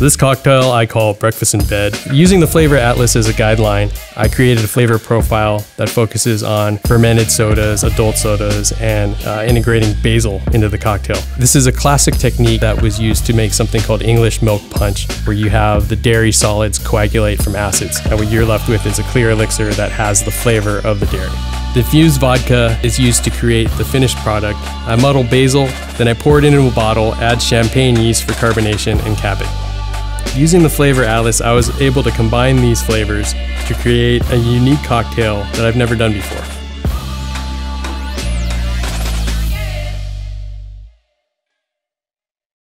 This cocktail I call Breakfast in Bed. Using the Flavor Atlas as a guideline, I created a flavor profile that focuses on fermented sodas, adult sodas, and integrating basil into the cocktail. This is a classic technique that was used to make something called English Milk Punch, where you have the dairy solids coagulate from acids, and what you're left with is a clear elixir that has the flavor of the dairy. The infused vodka is used to create the finished product. I muddle basil, then I pour it into a bottle, add champagne yeast for carbonation, and cap it. Using the Flavor Atlas, I was able to combine these flavors to create a unique cocktail that I've never done before.